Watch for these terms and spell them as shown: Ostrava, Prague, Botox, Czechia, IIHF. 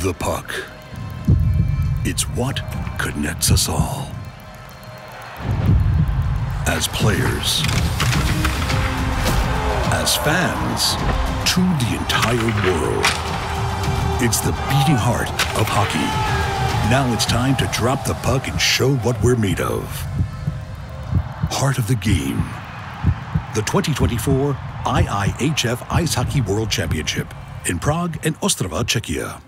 the puck. It's what connects us all. As players, as fans, to the entire world. It's the beating heart of hockey. Now it's time to drop the puck and show what we're made of. Heart of the game. The 2024 IIHF Ice Hockey World Championship in Prague and Ostrava, Czechia.